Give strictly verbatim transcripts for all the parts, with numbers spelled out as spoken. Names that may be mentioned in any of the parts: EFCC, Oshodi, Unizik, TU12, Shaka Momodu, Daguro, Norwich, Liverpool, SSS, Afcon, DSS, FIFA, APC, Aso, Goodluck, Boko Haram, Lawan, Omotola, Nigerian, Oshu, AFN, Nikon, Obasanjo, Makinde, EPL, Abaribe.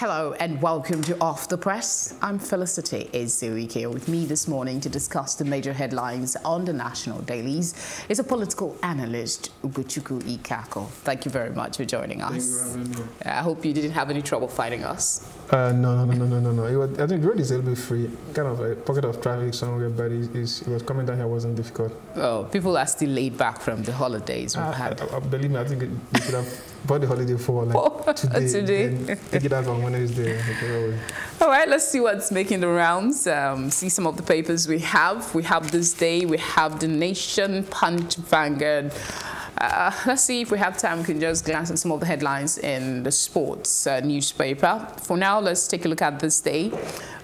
Hello and welcome to Off the Press. I'm Felicity Ezewuike. With me this morning to discuss the major headlines on the national dailies is a political analyst, Ugochukwu Ikeakor. Thank you very much for joining us. Thank you for having me. I hope you didn't have any trouble finding us. Uh, no, no, no, no, no, no. It was, I think the road is a little bit free, kind of a pocket of traffic somewhere, but it, it was coming down here wasn't difficult. Oh, people are still laid back from the holidays we've uh, had. I, I, believe me, I think we should have bought the holiday for like oh, today. today. Take it out on Wednesday. All right, let's see what's making the rounds. Um, see some of the papers we have. We have This Day, we have The Nation, Punch, Vanguard. Uh, let's see if we have time, we can just glance at some of the headlines in the sports uh, newspaper. For now, let's take a look at This Day.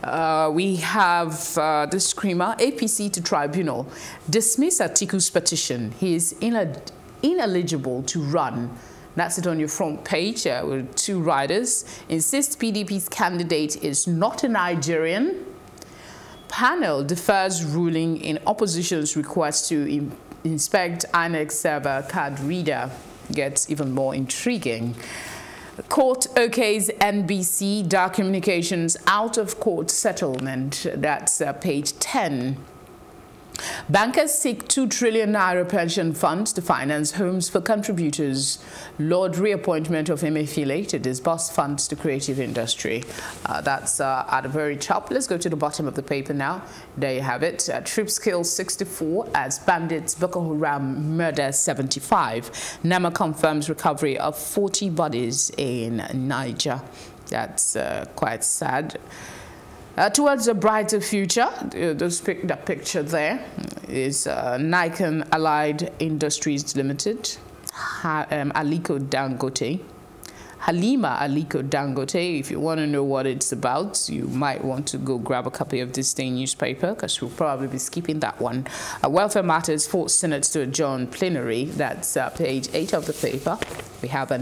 Uh, we have uh, the screamer, A P C to tribunal. Dismiss Atiku's petition. He is inel ineligible to run. That's it on your front page uh, with two riders. Insist P D P's candidate is not a Nigerian. Panel defers ruling in opposition's request to improve inspect I N E C server card reader. Gets even more intriguing. Court okays N B C dark communications out of court settlement. That's uh, page ten. Bankers seek two trillion naira pension funds to finance homes for contributors. Lord reappointment of Emefiele to disburse funds to creative industry. Uh, that's uh, at the very top. Let's go to the bottom of the paper now. There you have it. Uh, troops kill sixty-four as bandits Boko Haram murder seventy-five. Nama confirms recovery of forty bodies in Niger. That's uh, quite sad. Uh, towards a brighter future, uh, those pic that picture there is uh, Nikon Allied Industries Limited, ha um, Aliko Dangote, Halima Aliko Dangote. If you want to know what it's about, you might want to go grab a copy of This Day newspaper because we'll probably be skipping that one. Uh, welfare matters, forced Senate to adjourn plenary. That's uh, page eight of the paper. We have a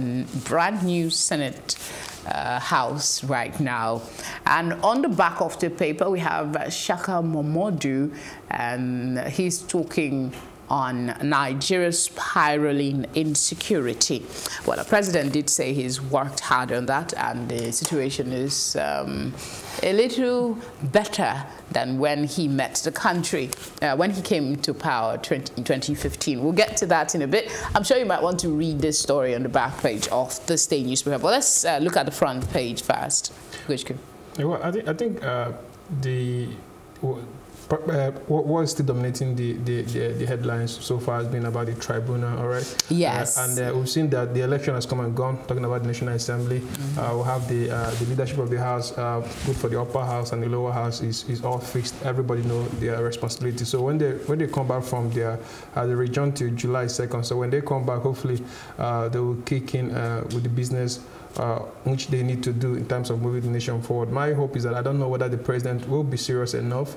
brand new Senate Uh, house right now. And on the back of the paper, we have uh, Shaka Momodu, and he's talking on Nigeria's spiraling insecurity. Well, the president did say he's worked hard on that, and the situation is um, a little better than when he met the country, uh, when he came to power twenty, in twenty fifteen. We'll get to that in a bit. I'm sure you might want to read this story on the back page of the state newspaper. But let's uh, look at the front page first. Yeah, well, I think, I think uh, the... Uh, what was still dominating the, the, the, the headlines so far has been about the tribunal, all right? Yes. Uh, and uh, we've seen that the election has come and gone, talking about the National Assembly. Mm-hmm. uh, we'll have the, uh, the leadership of the House, uh, good for the upper house and the lower house is, is all fixed. Everybody knows their responsibility. So when they when they come back from their uh, the region to July second, so when they come back, hopefully uh, they will kick in uh, with the business Uh, which they need to do in terms of moving the nation forward. My hope is that I don't know whether the president will be serious enough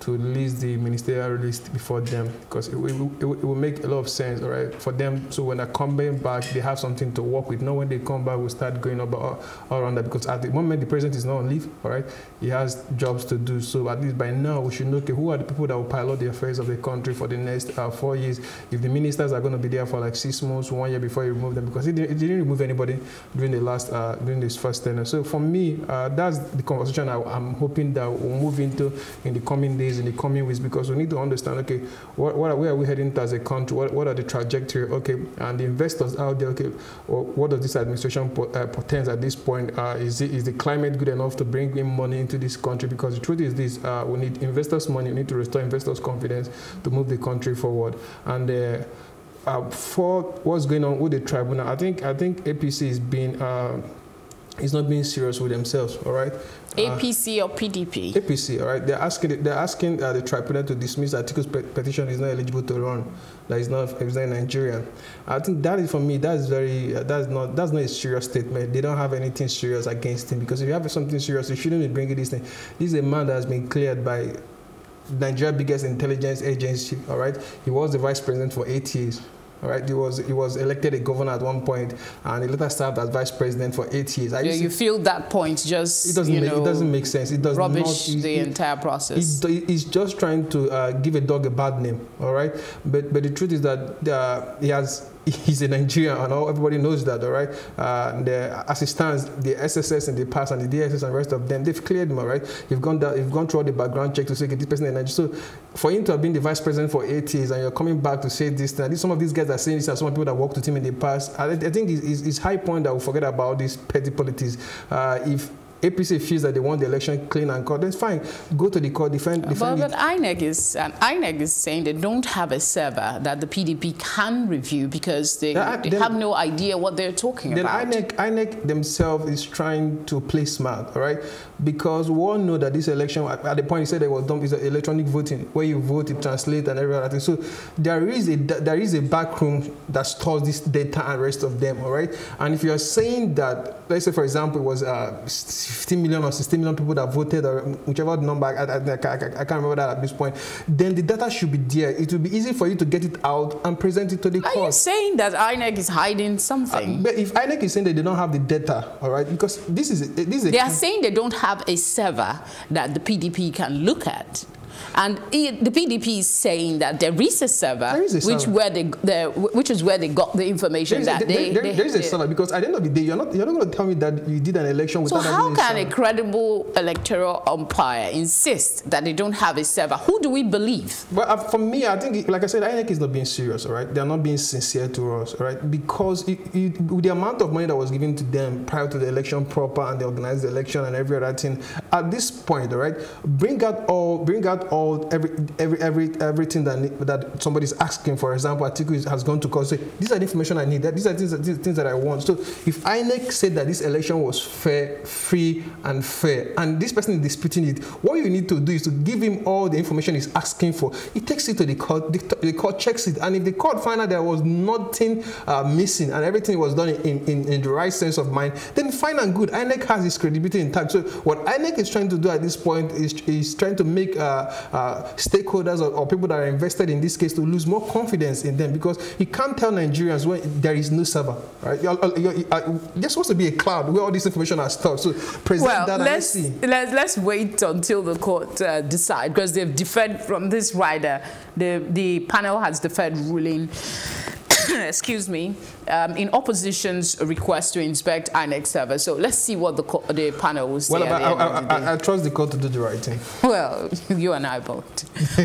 to release the ministerial list before them, because it, it, it, it will make a lot of sense, all right, for them. So when they come back, they have something to work with. Not when they come back, we'll start going about all, all around that, because at the moment the president is not on leave, all right, he has jobs to do. So at least by now we should know, okay, who are the people that will pilot the affairs of the country for the next uh, four years? If the ministers are going to be there for like six months, one year before you remove them, because he didn't remove anybody during the last. Uh, during this first tenure. So for me, uh, that's the conversation I, I'm hoping that we'll move into in the coming days, in the coming weeks, because we need to understand, okay, what, what are, where are we heading as a country? What, what are the trajectory? Okay, and the investors out there, okay, well, what does this administration po uh, portends at this point? Uh, is, it, is the climate good enough to bring in money into this country? Because the truth is this, uh, we need investors' money, we need to restore investors' confidence to move the country forward. And uh, Uh, for what's going on with the tribunal, I think I think A P C is being uh, is not being serious with themselves. All right. A P C uh, or P D P? A P C, all right. They're asking, they're asking uh, the tribunal to dismiss Atiku's pe petition is not eligible to run, that is not, it's not Nigerian. I think that is, for me, that's very, uh, that's not, that's not a serious statement. They don't have anything serious against him, because if you have something serious, you shouldn't be bringing this thing. This is a man that has been cleared by Nigeria's biggest intelligence agency, all right. He was the vice president for eight years. All right, he was he was elected a governor at one point, and he later served as vice president for eight years. I yeah, you feel that point just it doesn't you make, know, it doesn't make sense. It does rubbish not, it, the it, entire process. It, it, it's just trying to uh, give a dog a bad name. All right, but but the truth is that uh, he has he's a Nigerian, and all, everybody knows that, all right? Uh, the assistants, the S S S in the past, and the D S S and the rest of them, they've cleared him, all right? You've gone, down, you've gone through all the background check to say, okay, this person is Nigerian. So for him to have been the vice president for eight years, and you're coming back to say this, and some of these guys are saying this, and some people that worked with him in the past, I, I think it's, it's high point that we forget about these petty politics. Uh, if A P C feels that they want the election clean and court, then fine. Go to the court, defend, defend but, but I N E C is um, I N E C is saying they don't have a server that the P D P can review because they, I, they then, have no idea what they're talking then about. Then I N E C themselves is trying to play smart, all right? Because we all know that this election, at the point you said it was dumb, is electronic voting, where you vote, it translates and everything. So there is a there is a back room that stores this data and rest of them, all right? And if you're saying that, let's say, for example, it was uh, fifteen million or sixteen million people that voted, or whichever number, I, I, I, I can't remember that at this point, then the data should be there. It will be easy for you to get it out and present it to the court. Are you saying that I N E C is hiding something? Uh, but if I N E C is saying that they don't have the data, all right, because this is... This is a they are saying they don't have a server that the P D P can look at. And it, the P D P is saying that there is a server, there is a server. Which, where they, the, which is where they got the information that a, they... There, they, there is a server, because at the end of the day, you're not, you're not going to tell me that you did an election without... So how can a, a credible electoral umpire insist that they don't have a server? Who do we believe? Well, uh, for me, I think, like I said, I N E C is not being serious, all right? They're not being sincere to us, all right? Because it, it, with the amount of money that was given to them prior to the election proper, and they organized the election and every other thing, at this point, all right, bring out all... Bring out all All, every every every everything that that somebody's asking. For example, Atiku has gone to court, say these are the information I need. That these are things, these things that I want. So if I N E C said that this election was fair, free, and fair, and this person is disputing it, what you need to do is to give him all the information he's asking for. He takes it to the court. The, the court checks it, and if the court finds out there was nothing uh, missing and everything was done in, in in the right sense of mind, then fine and good. I N E C has its credibility intact. So what I N E C is trying to do at this point is is trying to make. Uh, Uh, stakeholders or, or people that are invested in this case to lose more confidence in them, because you can't tell Nigerians when there is no server, right? You're, you're, you're, there's supposed to be a cloud where all this information are stored. So present well, that let's, and let's see. Let's, let's wait until the court uh, decide, because they've deferred from this rider. The, the panel has deferred ruling. Excuse me, um, in opposition's request to inspect I N E C server. So let's see what the, the panel will say. Well, I, I, I, I trust the court to do the right thing. Well, you and I both.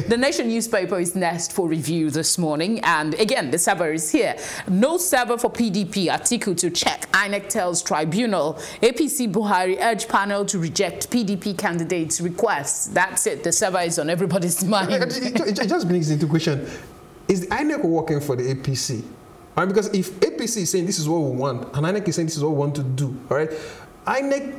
The Nation newspaper is next for review this morning. And again, the server is here. No server for P D P, Atiku to check. I N E C tells tribunal. A P C Buhari urge panel to reject P D P candidates' requests. That's it. The server is on everybody's mind. It, it just brings into question. Is the I N E C working for the A P C? All right, because if A P C is saying this is what we want, and I N E C is saying this is what we want to do, all right, I N E C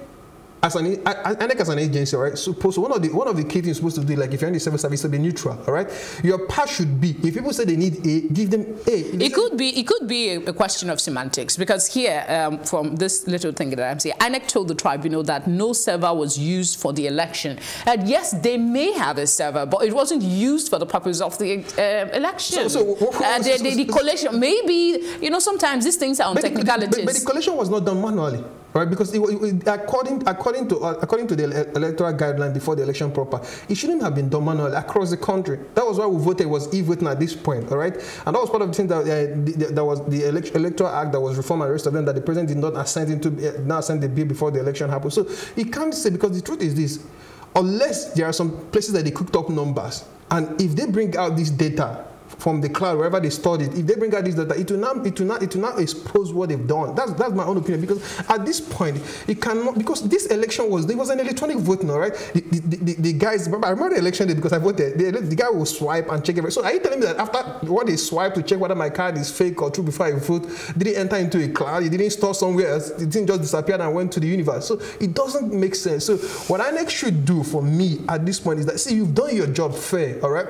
as an I N E C as an agency, all right, supposed one of the one of the key things you're supposed to do, like if you're in the civil service, to be neutral, all right. Your path should be, if people say they need A, give them A. It could be it could be a question of semantics, because here um, from this little thing that I'm saying, I N E C told the tribunal that no server was used for the election, and yes, they may have a server, but it wasn't used for the purpose of the uh, election. So, so what, what uh, the, the, the collation, maybe you know sometimes these things are on but technicalities. The, but, but the collation was not done manually. Right, because it, it, according according to uh, according to the electoral guideline before the election proper, it shouldn't have been done manually across the country. That was why we voted was e-voting at this point, all right. And that was part of the thing that uh, the, that was the elect electoral act that was reformed and the rest of them that the president did not assent into uh, not assent the bill before the election happened. So it can't say, because the truth is this, unless there are some places that they cooked up numbers, and if they bring out this data from the cloud, wherever they stored it, if they bring out this data, it will not, it will not, it will not expose what they've done. That's, that's my own opinion, because at this point, it cannot, because this election was, there was an electronic vote now, right? The, the, the, the guys, remember, I remember the election day because I voted, the, the guy will swipe and check everything. So are you telling me that after what they swipe to check whether my card is fake or true before I vote, didn't enter into a cloud, it didn't store somewhere else, it didn't just disappear and went to the universe? So it doesn't make sense. So what I N E C should do for me at this point is that, see, you've done your job fair, all right?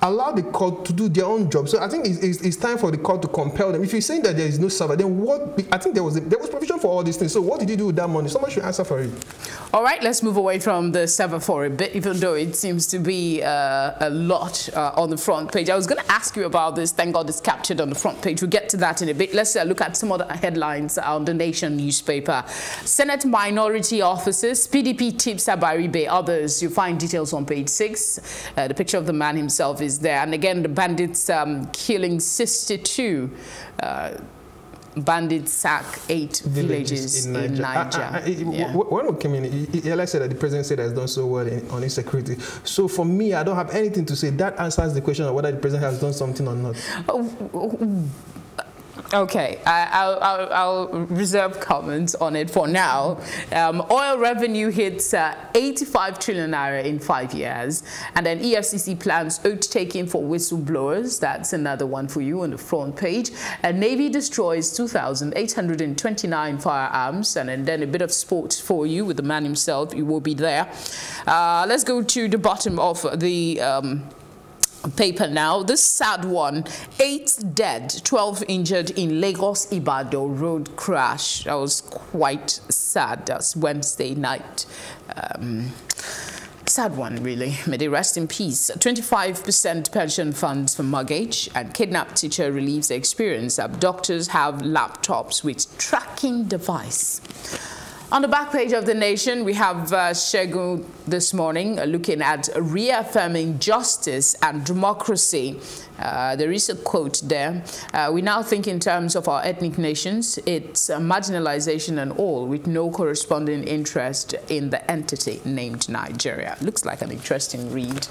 Allow the court to do their own job. So I think it's, it's, it's time for the court to compel them. If you're saying that there is no server, then what? I think there was a, there was provision for all these things. So what did you do with that money? Someone should answer for it. All right, let's move away from the server for a bit, even though it seems to be uh, a lot uh, on the front page. I was going to ask you about this. Thank God it's captured on the front page. We'll get to that in a bit. Let's uh, look at some other headlines on the Nation newspaper. Senate minority officers, P D P tips Abaribe, others. You'll find details on page six. Uh, the picture of the man himself is is there. And again, the bandits um, killing sixty-two uh, bandits sack eight villages, villages in Niger. In Niger. I, I, I, yeah. When we came in, Eli said that the president said that has done so well in, on insecurity. So for me, I don't have anything to say. That answers the question of whether the president has done something or not. Oh, okay, I, I'll, I'll, I'll reserve comments on it for now. Um, oil revenue hits uh, eighty-five trillion naira in five years. And then E F C C plans oath taking for whistleblowers. That's another one for you on the front page. And Navy destroys two thousand eight hundred twenty-nine firearms. And, and then a bit of sports for you with the man himself. You will be there. Uh, let's go to the bottom of the... Um, paper now. This sad one, eight dead, twelve injured in Lagos-Ibadan road crash. That was quite sad. That's Wednesday night. Um, sad one, really. May they rest in peace. twenty-five percent pension funds for mortgage, and kidnapped teacher relieves experience. Abductors have laptops with tracking device. On the back page of The Nation, we have uh, Shegun this morning looking at reaffirming justice and democracy. Uh, there is a quote there. Uh, we now think in terms of our ethnic nations, it's uh, marginalization and all, with no corresponding interest in the entity named Nigeria. Looks like an interesting read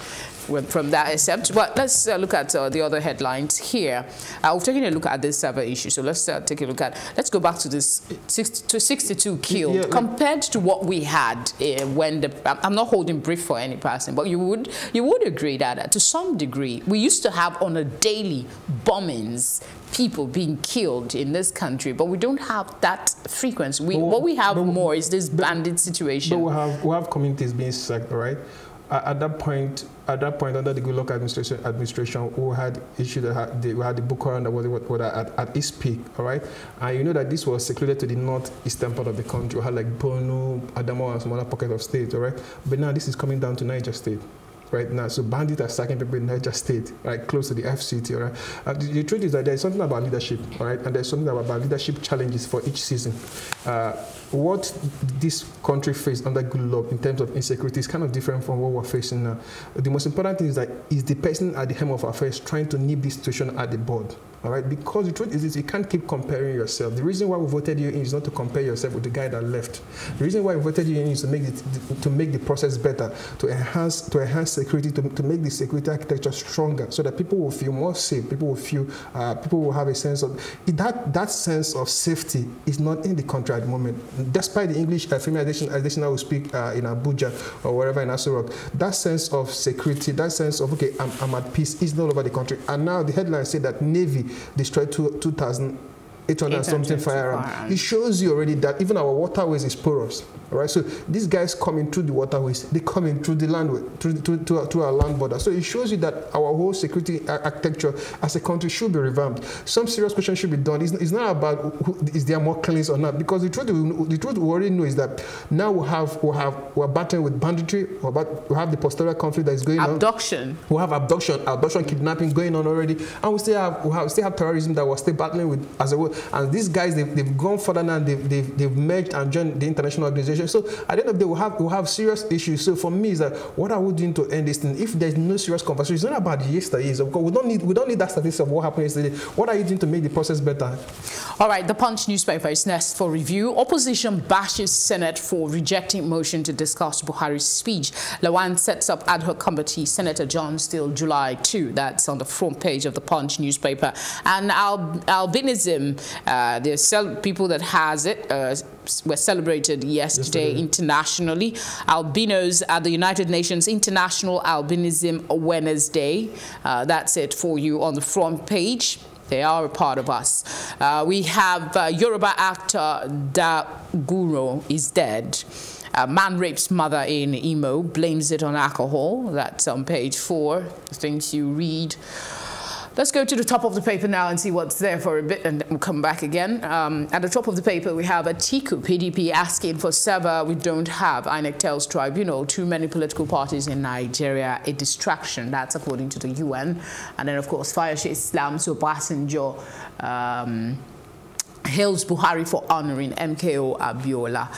from that except. But let's uh, look at uh, the other headlines here. Uh, we've taken a look at this server issue, so let's uh, take a look at, let's go back to this sixty-two killed. Yeah. Compared to what we had uh, when the, I'm not holding brief for any person, but you would you would agree that uh, to some degree we used to have on a daily bombings, people being killed in this country, but we don't have that frequency. We, what we have more is this but, bandit situation. But we have we have communities being sacked, right? At that point, at that point, under the Goodluck administration, administration, we had issue that had the, we had the Boko Haram that was at, at its peak, all right. And you know that this was secluded to the northeastern part of the country. We had like Borno, Adamawa, and some other pocket of state, all right. But now this is coming down to Niger State, right now. So bandits are sacking people in Niger State, right, close to the F C T, all right. And the, the truth is that there is something about leadership, all right, and there's something about leadership challenges for each season. Uh, What this country faced under Goodluck in terms of insecurity is kind of different from what we're facing now. The most important thing is that is the person at the helm of affairs trying to nip this situation at the bud. All right, because the truth is this, you can't keep comparing yourself. The reason why we voted you in is not to compare yourself with the guy that left. The reason why we voted you in is to make it, to make the process better, to enhance to enhance security, to, to make the security architecture stronger, so that people will feel more safe. People will feel uh, people will have a sense of that that sense of safety is not in the country at the moment. Despite the English uh, feminization, as I will speak uh, in Abuja or wherever in Aso Rock, that sense of security, that sense of okay, I'm, I'm at peace, is all over the country. And now the headlines say that Navy destroyed two thousand eight hundred something firearms. It shows you already that even our waterways is porous, right? So these guys coming through the waterways, they coming through the land, through, through, through, through our land border. So it shows you that our whole security architecture as a country should be revamped. Some serious questions should be done. It's, it's not about who, is there more killings or not, because the truth, the truth we already know is that now we have we have we're battling with banditry, we're about, we have the posterior conflict that is going abduction. on. Abduction. We have abduction, abduction, kidnapping going on already, and we still have we, have, we still have terrorism that we're still battling with as a whole. And these guys, they've, they've gone further now, they've, they've, they've merged and joined the international organization. So at the end of the day, we'll have, we'll have serious issues. So for me, is that what are we doing to end this thing? If there's no serious conversation, it's not about yesterday. Because we don't need, we don't need that statistic of what happened yesterday. What are you doing to make the process better? All right, the Punch newspaper is next for review. Opposition bashes Senate for rejecting motion to discuss Buhari's speech. Lawan sets up ad hoc committee, Senator John Steele, July second. That's on the front page of the Punch newspaper. And Al albinism. Uh, there's people that has it uh, were celebrated yesterday, yesterday internationally. Albinos at the United Nations International Albinism Awareness Day. Uh, that's it for you on the front page. They are a part of us. Uh, we have uh, Yoruba actor Daguro is dead. A man rapes mother in Imo, blames it on alcohol. That's on page four, things you read. Let's go to the top of the paper now and see what's there for a bit, and then we'll come back again. Um, at the top of the paper, we have Atiku, P D P, asking for server we don't have. I N E C tells tribunal too many political parties in Nigeria a distraction. That's according to the U N. And then, of course, Fayose Islam, so Obasanjo, um, hails Buhari for honoring M K O Abiola.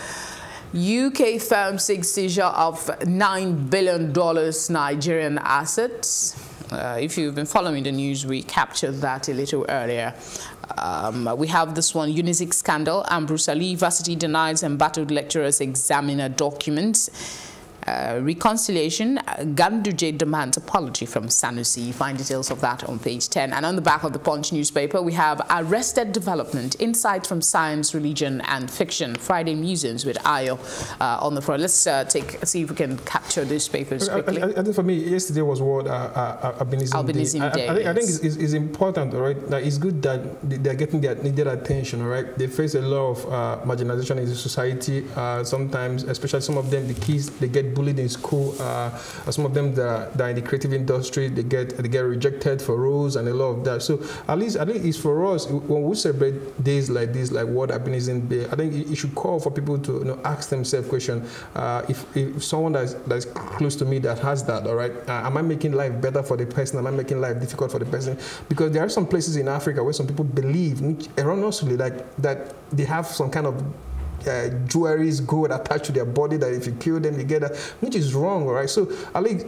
U K firm seeks seizure of nine billion dollars Nigerian assets. Uh, if you've been following the news, we captured that a little earlier. Um, we have this one, Unizik scandal. Ambrose Ali, varsity denies embattled lecturers examiner documents. Uh, reconciliation, Ganduje demands apology from Sanusi. You find details of that on page ten. And on the back of the Punch newspaper, we have Arrested Development, Insight from Science, Religion and Fiction. Friday Musings with Ayo uh, on the front. Let's uh, take, see if we can capture these papers quickly. I, I, I think for me, yesterday was what uh, uh, Albinism, Albinism Day. Day. I, I think, I think it's, it's, it's important, all right? That it's good that they're getting their needed attention, all right? They face a lot of uh, marginalization in the society. Uh, sometimes, especially some of them, the kids, they get bullied in school. Uh, some of them that, that are in the creative industry, they get they get rejected for roles and a lot of that. So at least at least it's for us when we celebrate days like this, like World Albinism Day. I think it should call for people to you know ask themselves question. Uh, if if someone that's that's close to me that has that, all right, uh, am I making life better for the person? Am I making life difficult for the person? Because there are some places in Africa where some people believe erroneously like that they have some kind of Uh, jewelries, gold attached to their body that if you kill them, you get that, which is wrong, all right? So, I like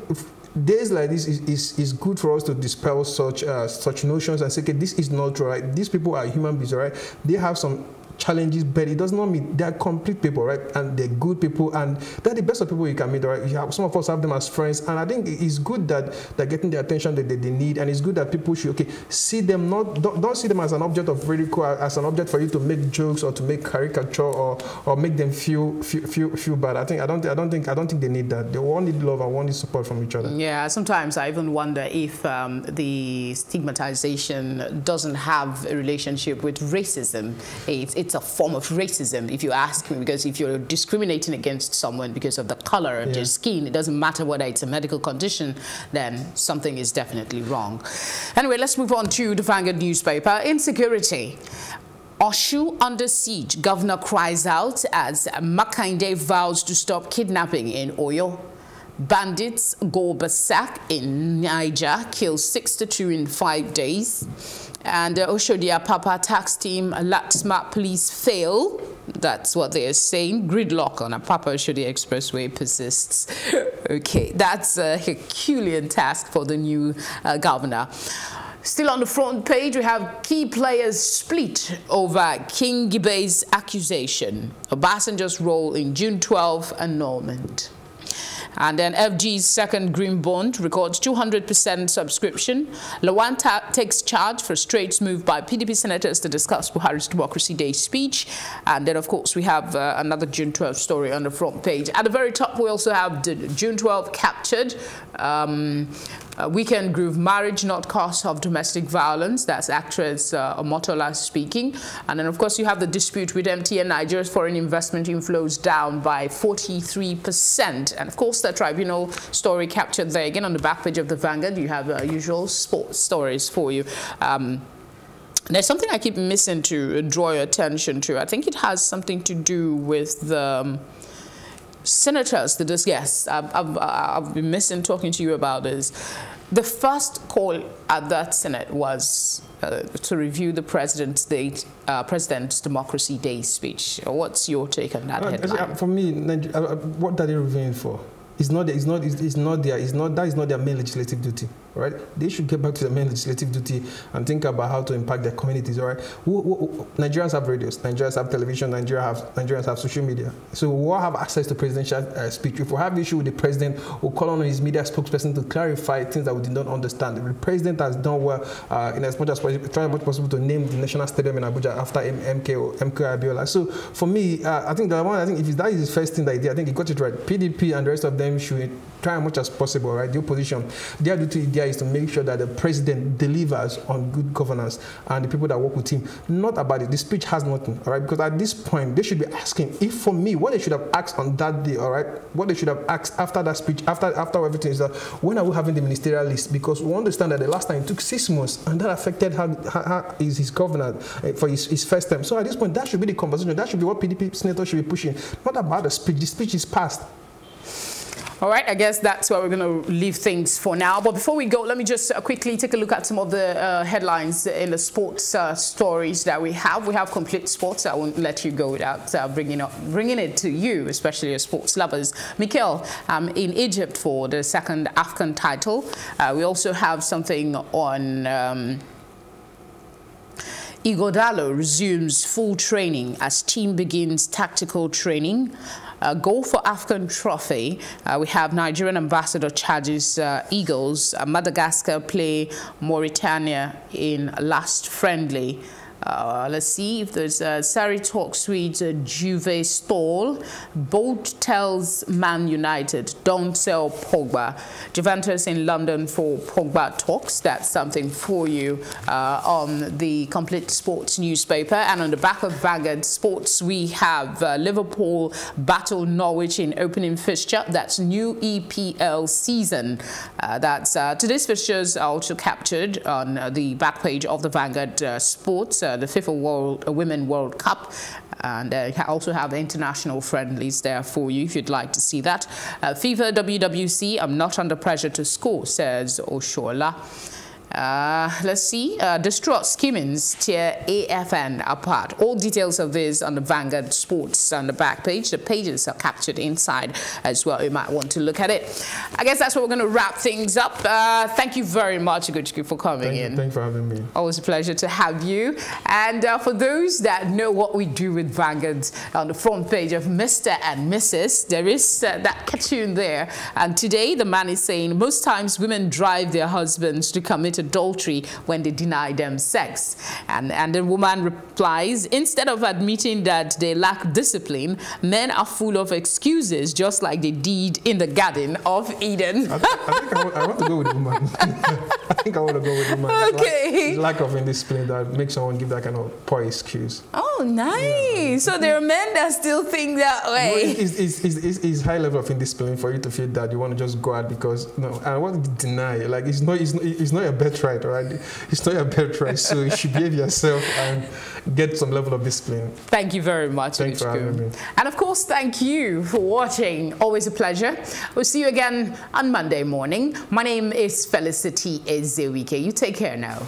days like this is, is, is good for us to dispel such uh, such notions and say, okay, this is not right. These people are human beings, all right? They have some challenges, but it does not mean they're complete people, right? And they're good people, and they're the best of people you can meet, right? You have, some of us have them as friends, and I think it's good that they're getting the attention that they, they need, and it's good that people should, okay, see them not, don't, don't see them as an object of ridicule, as an object for you to make jokes or to make caricature or or make them feel feel feel, feel bad. I think I don't I don't think I don't think they need that. They all need love and all need support from each other. Yeah, sometimes I even wonder if um, the stigmatization doesn't have a relationship with racism. It's it's a form of racism, if you ask me, because if you're discriminating against someone because of the color of yeah. their skin, it doesn't matter whether it's a medical condition, then something is definitely wrong. Anyway, let's move on to the Vanguard newspaper. Insecurity. Oshu under siege. Governor cries out as Makinde vows to stop kidnapping in Oyo. Bandits go berserk in Niger, kill sixty-two in five days. And uh, Oshodi Apapa tax team, Laxma police fail. That's what they are saying. Gridlock on Apapa Oshodi Expressway persists. Okay, that's a Herculean task for the new uh, governor. Still on the front page, we have key players split over King Gibe's accusation. Obasanjo's role in June twelfth annulment. And then F G's second green bond records two hundred percent subscription. Lawan takes charge for straight move by P D P senators to discuss Buhari's Democracy Day speech. And then, of course, we have uh, another June twelfth story on the front page. At the very top, we also have June twelfth captured. Um, Uh, weekend groove, marriage not cause of domestic violence. That's actress uh, Omotola speaking. And then, of course, you have the dispute with M T N. Nigeria's foreign investment inflows down by forty-three percent. And, of course, the tribunal story captured there. Again, on the back page of the Vanguard, you have uh, usual sports stories for you. Um, There's something I keep missing to draw your attention to. I think it has something to do with the... Um, Senators, the dis yes, I've, I've, I've been missing talking to you about this. The first call at that Senate was uh, to review the President's Day, uh, President's Democracy Day speech. What's your take on that uh, headline? For me, what are they reviewing for? It's not, it's not, it's not their, it's not, that is not their main legislative duty, right? They should get back to their main legislative duty and think about how to impact their communities, all right? Who, who, who, Nigerians have radios, Nigerians have television, Nigeria have, Nigerians have social media. So we all have access to presidential uh, speech. If we have issue with the president, we'll call on his media spokesperson to clarify things that we did not understand. The president has done well uh, in as much as possible, try as much possible to name the national stadium in Abuja after M K O Abiola. So for me, uh, I think that one, I think if that is the first thing that he did, I think he got it right. P D P and the rest of them should try as much as possible, right? The opposition, their duty there is to make sure that the president delivers on good governance and the people that work with him. Not about it. The speech has nothing, all right? Because at this point, they should be asking, if for me, what they should have asked on that day, all right? What they should have asked after that speech, after after everything is that, when are we having the ministerial list? Because we understand that the last time it took six months, and that affected how, how, how is his governance for his, his first time. So at this point, that should be the conversation. That should be what P D P senators should be pushing. Not about the speech. The speech is passed. All right, I guess that's where we're going to leave things for now. But before we go, let me just quickly take a look at some of the uh, headlines in the sports uh, stories that we have. We have complete sports. I won't let you go without uh, bringing up, bringing it to you, especially as sports lovers. Mikel um, in Egypt for the second Afcon title. Uh, we also have something on... Um, Igodalo resumes full training as team begins tactical training. Uh, goal for Afghan trophy. Uh, we have Nigerian ambassador charges uh, Eagles. Uh, Madagascar play Mauritania in last friendly. Uh, let's see if there's uh, Sari talk Swedes, uh, Juve stall. Bolt tells Man United, don't sell Pogba. Juventus in London for Pogba talks. That's something for you uh, on the Complete Sports newspaper. And on the back of Vanguard Sports, we have uh, Liverpool battle Norwich in opening fixture. That's new E P L season. Uh, that's uh, today's fixtures are also captured on uh, the back page of the Vanguard uh, Sports. Uh, the FIFA World uh, Women World Cup, and uh, you also have international friendlies there for you if you'd like to see that. Uh, FIFA W W C, I'm not under pressure to score, says Oshola. Uh, let's see, uh, distraught skimmings tear A F N apart. All details of this on the Vanguard Sports on the back page. The pages are captured inside as well. You might want to look at it. I guess that's what we're going to wrap things up. Uh, thank you very much, Ugochukwu, for coming thank in. You, thanks for having me. Always a pleasure to have you. And uh, for those that know what we do with Vanguard, on the front page of Mister and Missus, there is uh, that cartoon there. And today the man is saying most times women drive their husbands to commit adultery when they deny them sex. And, and the woman replies, instead of admitting that they lack discipline, men are full of excuses, just like they did in the Garden of Eden. I, th I think I want, I want to go with the woman. I think I want to go with the woman. Okay. Lack, lack of indiscipline that makes someone give that kind of poor excuse. Oh, nice. Yeah. So there are men that still think that way. No, it's, it's, it's, it's, it's high level of indiscipline for you to feel that you want to just go out because, no, I want to deny. Like, it's not, it's, it's not a birthright, right? It's not your birthright, so you should behave yourself and get some level of discipline. Thank you very much, Thanks for having me. And of course, thank you for watching. Always a pleasure. We'll see you again on Monday morning. My name is Felicity Ezewuike. You take care now.